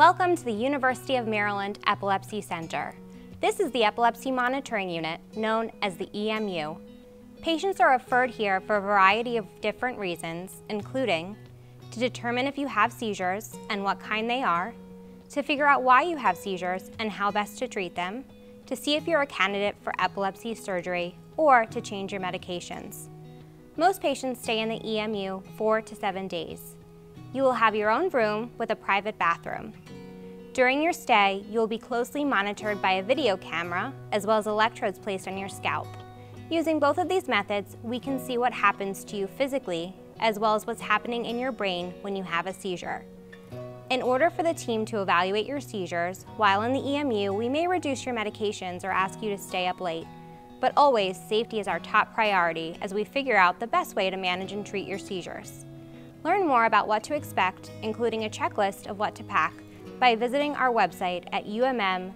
Welcome to the University of Maryland Epilepsy Center. This is the Epilepsy Monitoring Unit, known as the EMU. Patients are referred here for a variety of different reasons, including to determine if you have seizures and what kind they are, to figure out why you have seizures and how best to treat them, to see if you're a candidate for epilepsy surgery, or to change your medications. Most patients stay in the EMU 4 to 7 days. You will have your own room with a private bathroom. During your stay, you will be closely monitored by a video camera as well as electrodes placed on your scalp. Using both of these methods, we can see what happens to you physically as well as what's happening in your brain when you have a seizure. In order for the team to evaluate your seizures, while in the EMU, we may reduce your medications or ask you to stay up late. But always, safety is our top priority as we figure out the best way to manage and treat your seizures. Learn more about what to expect, including a checklist of what to pack, by visiting our website at umm.edu/emu.